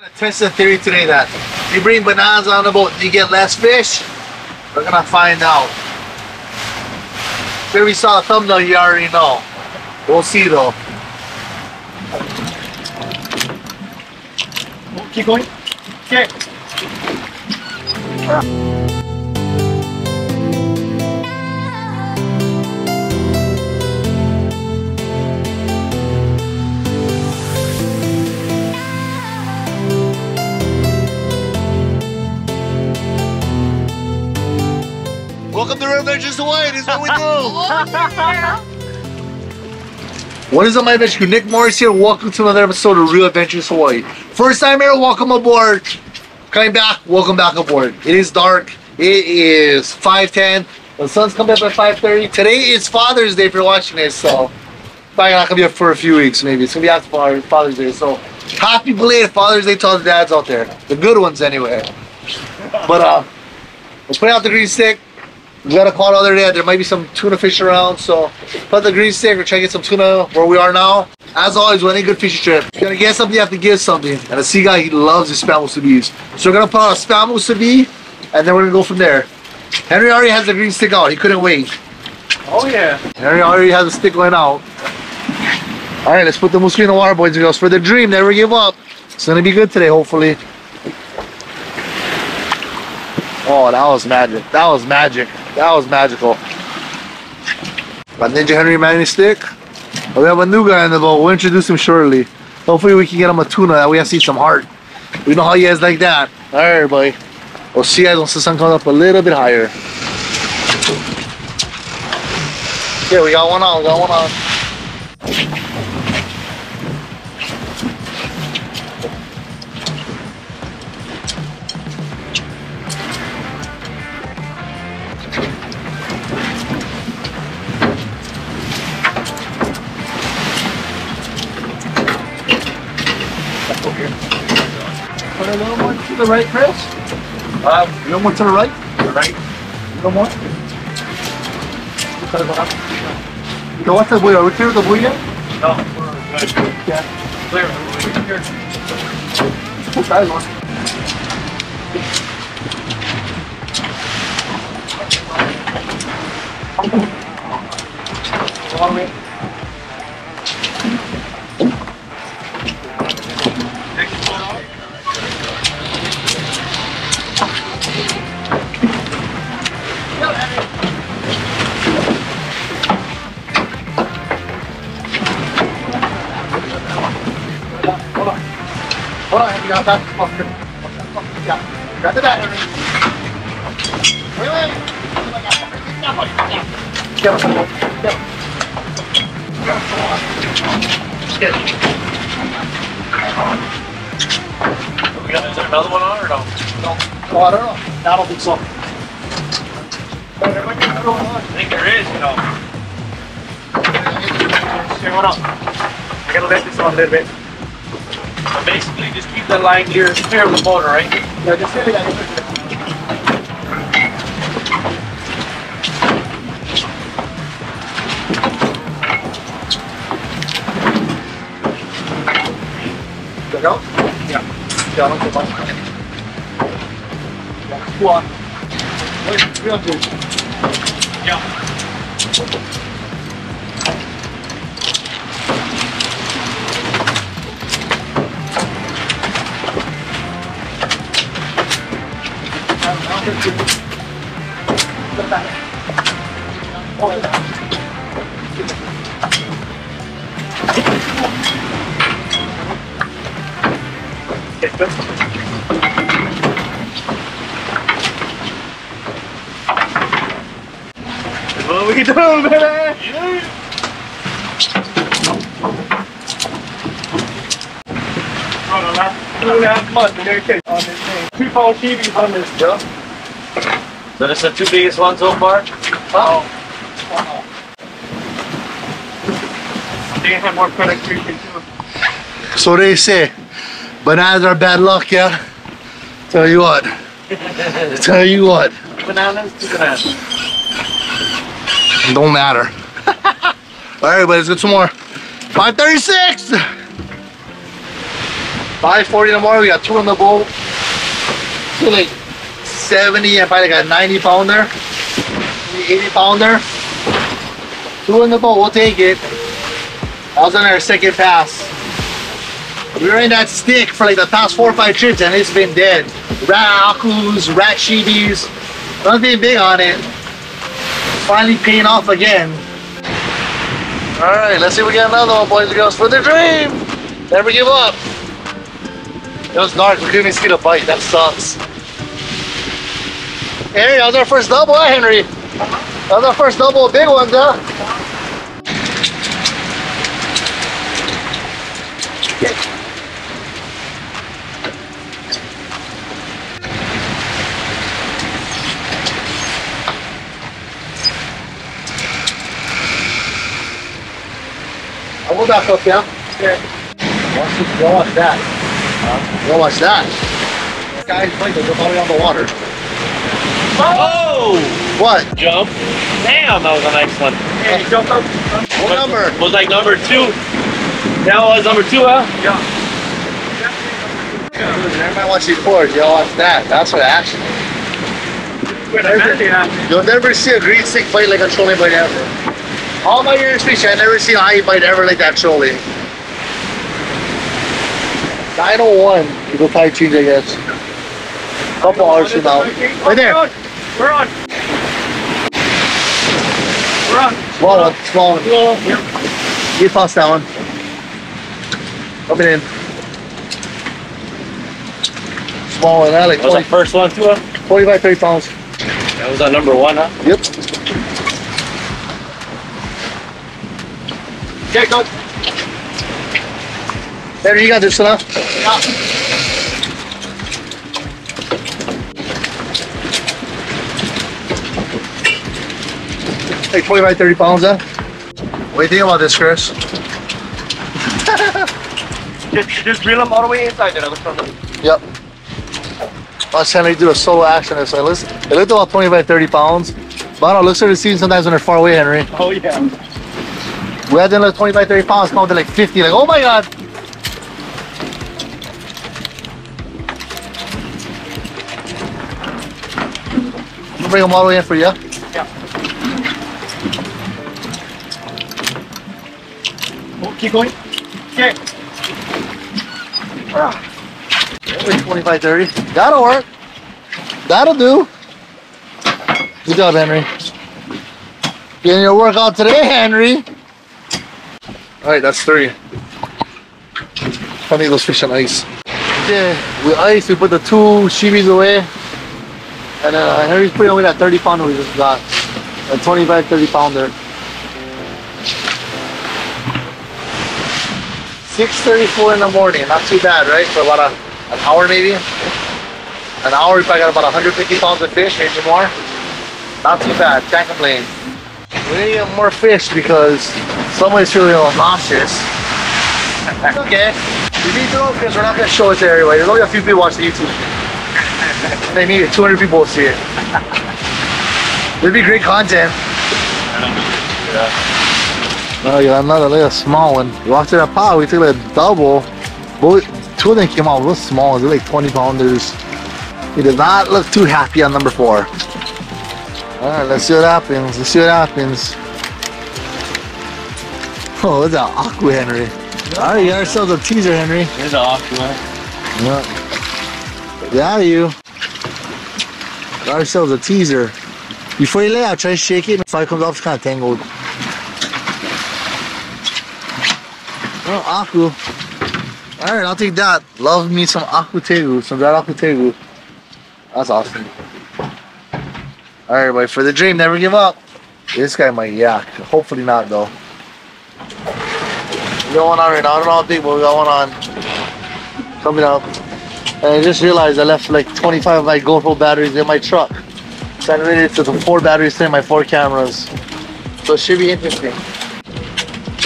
We're going to test the theory today that if you bring bananas on the boat, you get less fish? We're going to find out. If you already saw a thumbnail, you already know. We'll see though. Keep going. Okay. Welcome to Real Adventures Hawaii. This is what we do. What is up, my adventure crew? Nick Morris here. Welcome to another episode of Real Adventures Hawaii. First time here, welcome aboard. Coming back, welcome back aboard. It is dark. It is 5:10. The sun's coming up at 5:30. Today is Father's Day if you're watching this, so probably not gonna be up for a few weeks maybe. It's gonna be after Father's Day, so happy belated Father's Day to all the dads out there. The good ones anyway. But we're putting out the green stick. We got a call the other day, there might be some tuna fish around, so put the green stick, we're trying to get some tuna where we are now. As always, with any good fishing trip, if you're gonna get something, you have to give something. And a sea guy, he loves his Spam Musubis. So we're gonna put out a Spam Musubi, and then we're gonna go from there. Henry already has the green stick out, he couldn't wait. Oh yeah. Henry already has the stick going out. Alright, let's put the musubi in the water, boys and girls, for the dream, never give up. It's gonna be good today, hopefully. Oh, that was magic. That was magic. That was magical. Got Ninja Henry Manny stick. We have a new guy in the boat. We'll introduce him shortly. Hopefully we can get him a tuna. That way I see some heart. We know how you guys like that. All right, everybody. We'll see you guys once the sun comes up a little bit higher. Yeah, we got one on. We got one on. A little more to the right, Chris. A little more to the right. The right. A little more. So what's the buoy? Are we clear with the buoy yet? No, we're good. Yeah. Clear. We're clear. We'll try one. Long way. Got that fucker. Yeah. Got the battery. Wait. Is there another one on or no? No. I don't know. I don't think so. I think there is, you know. Okay, hold on. I gotta let this on a little bit. Basically, just keep that line here, clear of the motor, right? Yeah, just clear that. Check out? Yeah. Yeah, I don't think that's fine. Yeah, go on. Wait, we don't do it. Yeah. What we do, baby? Yeah. Last month, we never came on this thing. 2-pound TVs on this job. So this is the 2 biggest ones so far? Oh. Wow. They have more productivity too. So they say, bananas are bad luck, yeah? Tell you what. Tell you what. Bananas to bananas. Don't matter. Alright, everybody, let's get some more. 536! 5:40 in the morning, we got 2 on the boat. So like 70 and probably like a 90-pounder, 80-pounder. 2 in the boat, we'll take it. That was on our second pass. We were in that stick for like the past 4 or 5 trips and it's been dead. Rat akus, rat shibis, nothing big on it. Finally paying off again. Alright, let's see if we get another one, boys and girls, for the dream! Never give up! It was dark, we couldn't even see the bite, that sucks. Hey, that was our first double, huh, Henry? That was our first double, a big one, duh! I'll go back up, yeah? Okay. Watch that. Huh? Watch that. This guy's playing, they're probably on the water. Oh! What? Jump. Damn, that was a nice one. Yeah, you jumped up. What number? Was like number 2. That was number 2, huh? Yeah. Everybody wants these boards, y'all watch that. That's what action is. You'll never see a greenstick fight like a trolling bite ever. All my years fishing, I've never seen a high bite ever like that trolling. 901, you could probably change, I guess. A couple hours from now. Right there! We're on! We're on! Small one, small one. You toss that one. Coming in. Small one, I like 20. That was the first one, too, huh? 25, 30 pounds. That was on number 1, huh? Yep. Okay, go. Henry, you got this enough? Yeah. Like 25, 30 pounds, huh? What do you think about this, Chris? just reel them all the way inside there. Yep. Watch Henry do a solo action there. So they lift about 25, 30 pounds. But I don't know, looks like the scene sometimes when they're far away, Henry. Oh, yeah. We had them like 25, 30 pounds, come up to like 50, like, oh my God! We'll bring them all the way in for you? Yeah. Oh, keep going. Okay. Ah. 25, 30. That'll work. That'll do. Good job, Henry. Getting your workout today, Henry. Alright, that's 3. I need those fish on ice. Yeah, with ice, we put the 2 shibis away. And Henry's putting away that 30 pounder we just got. A 25, 30 pounder. 6:34 in the morning, not too bad, right? For about an hour maybe. An hour, we probably got about 150 pounds of fish, maybe more. Not too bad, can't complain. We need to get more fish because somebody's feeling a little nauseous. That's okay. We need to know because we're not going to show it to everybody. There's only a few people watch the YouTube. They need it. 200 people will see it. It'd be great content. Yeah. Oh, you got another little small one. We walked to that pile, we took a double. Both, 2 of them came out real small. They're like 20 pounders. He did not look too happy on number 4. Alright, let's see what happens. Let's see what happens. Oh, it's an Aku, Henry. Alright, you got ourselves a teaser, Henry. There's an Aku, huh? Yep. Get out of you. Got ourselves a teaser. Before you lay out, try to shake it. If it comes off, it's kind of tangled. Oh, Aku. Alright, I'll take that. Love me some Aku Tegu, some dried Aku Tegu. That's awesome. Alright, everybody, for the dream, never give up. This guy might yak. Hopefully not, though. We got one on right now. I don't know how big, but we got one on. Coming up. And I just realized I left like 25 of my GoPro batteries in my truck. So I related to the 4 batteries today, my 4 cameras. So it should be interesting.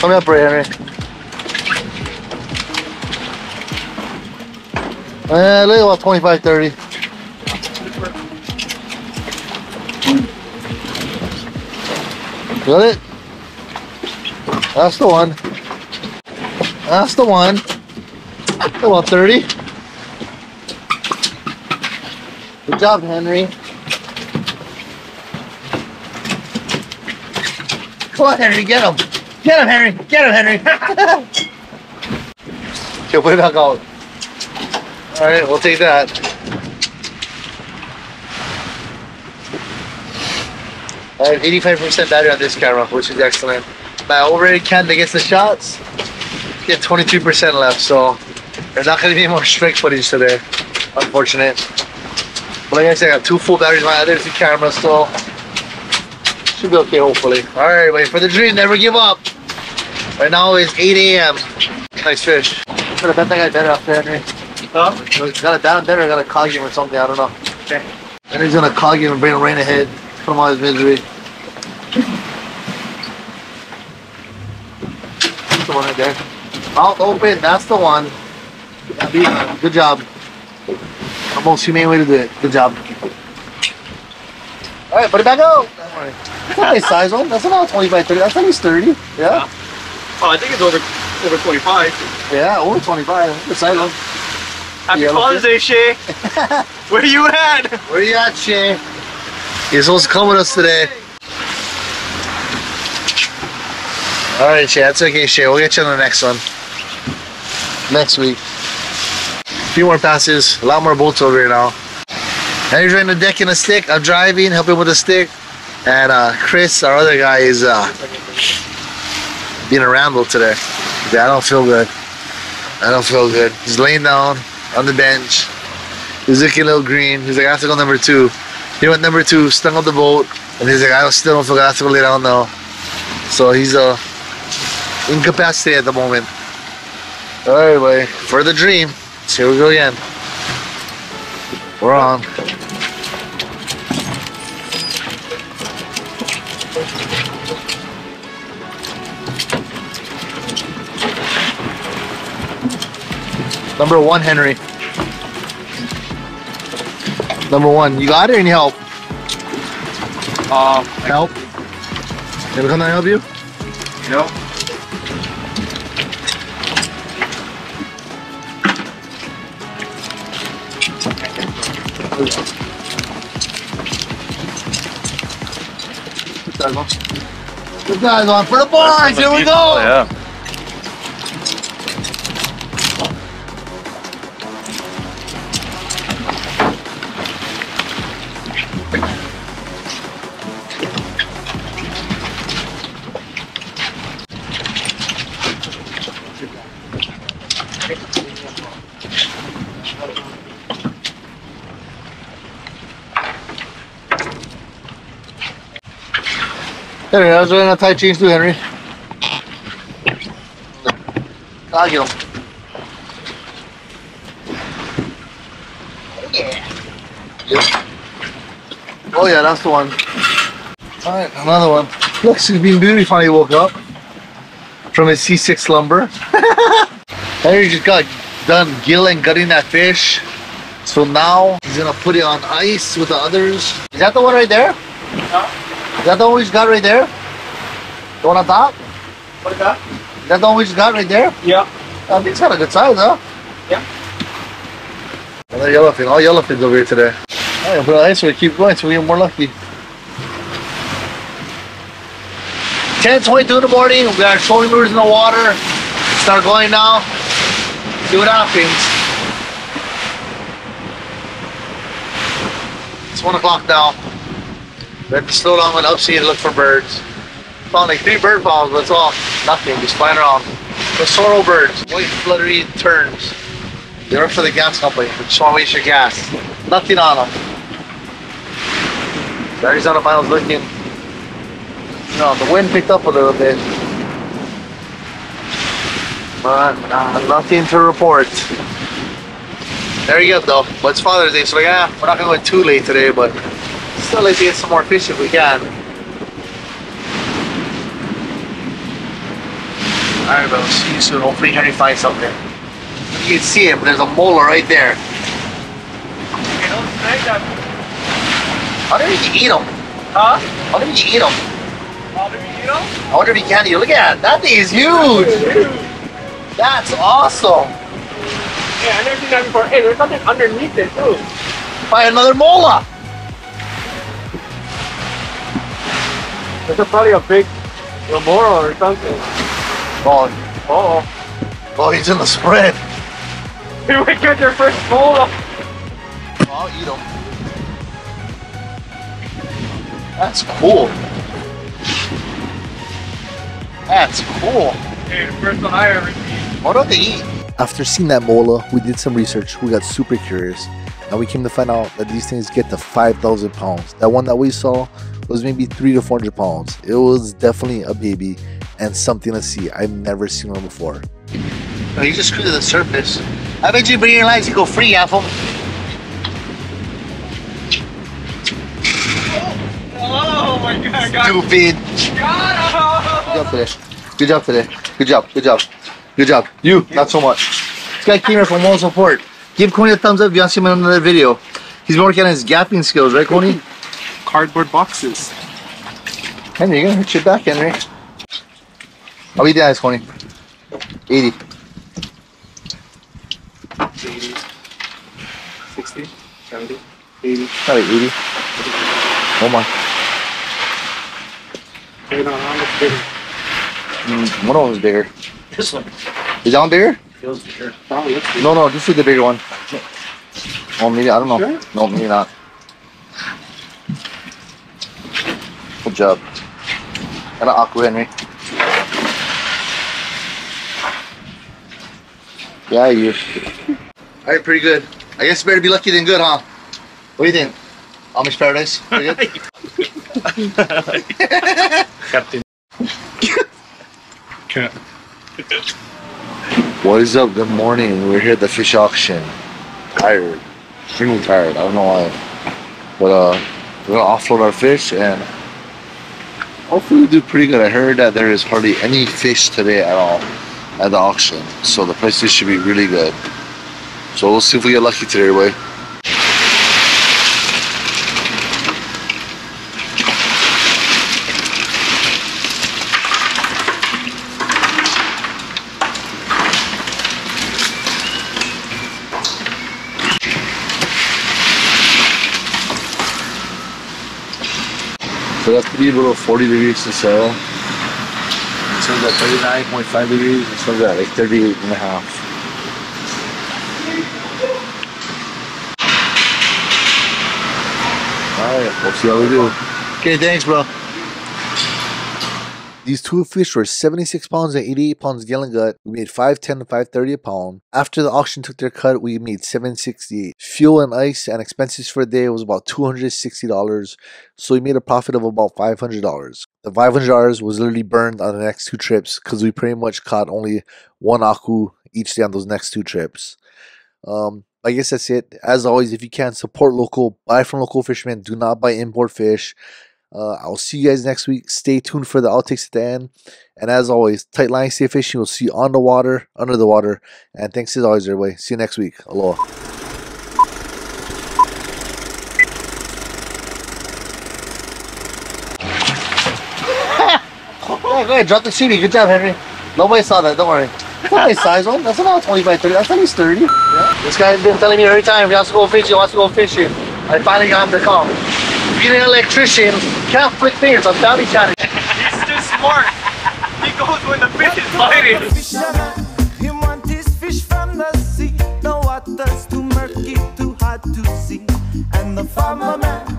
Come up right, Henry. Look at about 25, 30. Got it? That's the one. That's the one. Hello, 30. Good job, Henry. Come on, Henry, get him. Get him, Henry. Get him, Henry. Okay, put it back out. All right, we'll take that. I have 85% battery on this camera, which is excellent. My overrated can that gets the shots, get 22% left, so there's not going to be more strict footage today. Unfortunate. But like I said, I got two full batteries on my other two cameras, so should be okay, hopefully. All right, wait for the dream, never give up. Right now it's 8 a.m. Nice fish. I could have bet that guy better up there, Henry. Huh? Got a down better, got a cog him or something, I don't know. Okay. And he's gonna cog him and bring him right ahead. Put him on his misery. That's the one right there. Mouth open, that's the one. Good job. The most humane way to do it. Good job. Alright, put it back out. That's a nice size one. That's about 20 by 30. That's at least 30. Yeah. Oh, I think it's over 25. Yeah, over 25. That's the size one. Happy holidays, Shay. Where you at? Where you at, Shay? You're supposed to come with us today. Alright, Shay, that's okay, Shay. We'll get you on the next one. Next week. A few more passes, a lot more boats over here now. Henry's riding the deck in a stick. I'm driving, helping with a stick. And Chris, our other guy, is being a ramble today. Yeah, I don't feel good. I don't feel good. He's laying down on the bench. He's looking a little green. He's like, I have to go number two. He went number two, stung up the boat, and he's like, I still don't feel good. I have to go lay down now. So he's incapacitated at the moment. All right, boy, for the dream. So here we go again. We're on. Number one, Henry. Number one. You got it or any help? Help? Can I help you? No. Good guys on for the boys. Here we go. Yeah. Henry, I was running on tight chains too, Henry. I'll get him. Yeah. Oh yeah, that's the one. Alright, another one. Look, she's been beautiful, finally woke up from his C6 slumber. Henry just got done gilling and gutting that fish. So now he's gonna put it on ice with the others. Is that the one right there? Yeah. Is that the one we just got right there? The one on top? What is that? Is that the one we just got right there? Yeah. I think it's got a good size, huh? Yeah. Another yellowfin. All yellowfins over here today. All right, put it on ice so we keep going so we get more lucky. 10:22 in the morning. We got our trolling lures in the water. Start going now. See what happens. It's 1 o'clock now. We had to slow down and upsea and look for birds. Found like 3 bird balls, but it's all nothing, just flying around. The sorrel birds, white fluttery terns. They work for the gas company, they just want to waste your gas. Nothing on them. Barry's on the miles looking. No, the wind picked up a little bit. But nothing to report. There you go though, but it's Father's Day, so like, we're not going to go too late today, but still let's get some more fish if we can. Alright, we'll see you soon. Hopefully Henry finds something. You can see him, there's a mola right there. How did you eat him? Huh? How did you eat him? How did you eat him? I wonder if you can eat him. Look at that, that thing is huge! That's awesome! Yeah, I've never seen that before. Hey, there's something underneath it too. Buy another mola. There's probably a big remora or something. Oh, oh, oh! He's in the spread. Here we get your first mola. Oh, I'll eat him. That's cool. That's cool. Hey, first one I ever seen. What do they eat? After seeing that mola, we did some research. We got super curious, and we came to find out that these things get to 5,000 pounds. That one that we saw was maybe 300 to 400 pounds. It was definitely a baby and something to see. I've never seen one before. No, you just screwed to the surface. I bet you bring your lines to go free, Apple. Oh my God! Got stupid. Got him. Good job today. Good job. Good job. Good job. You, not so much. This guy came here for moral support. Give Coney a thumbs up if you want to see him in another video. He's working on his gapping skills, right, Coney? Cardboard boxes. Henry, you're gonna hurt your back, Henry. I'll be down, Coney. 80. 80. 60. 70. 80. Probably 80. Oh my. One of them is bigger. This one. Is that one bigger? Feels bigger. Probably looks bigger. No, no, just see the bigger one. Oh, maybe, I don't know. Sure? No, maybe not. Good job. And an Aku, Henry. Yeah, you. All right, pretty good. I guess better be lucky than good, huh? What do you think? Amish Paradise? Pretty good? Captain. Cat. What is up? Good morning. We're here at the fish auction. Tired. Extremely tired. I don't know why. But we're gonna offload our fish and hopefully we do pretty good. I heard that there is hardly any fish today at all at the auction. So the prices should be really good. So we'll see if we get lucky today, right? So that's pretty little 40 degrees to sell. It sells at 39.5 degrees. It sells at like 38.5. Alright, we'll see how we do. Okay, thanks, bro. These two fish were 76 pounds and 88 pounds gallon gut. We made $5.10 to $5.30 a pound. After the auction took their cut, we made $7.68. Fuel and ice and expenses for the day was about $260, so we made a profit of about $500. The $500 was literally burned on the next two trips because we pretty much caught only one Aku each day on those next two trips. I guess that's it. As always, if you can, support local, buy from local fishermen, do not buy import fish. I'll see you guys next week. Stay tuned for the outtakes at the end. And as always, tight line, stay fishing. We'll see you on the water, under the water. And thanks as always, everybody. See you next week. Aloha. Go ahead, drop the CD. Good job, Henry. Nobody saw that, don't worry. That's not my size one. That's about 20 by 30. That's at least 30. Yeah. This guy's been telling me every time he wants to go fishing, he wants to go fishing. I finally got him to come. Being an electrician, can't flick fingers, I'm down each other. He's too smart. He goes when the fish is biting. You want this fish from the sea. No water's too murky, too hard to see. And the farmer man.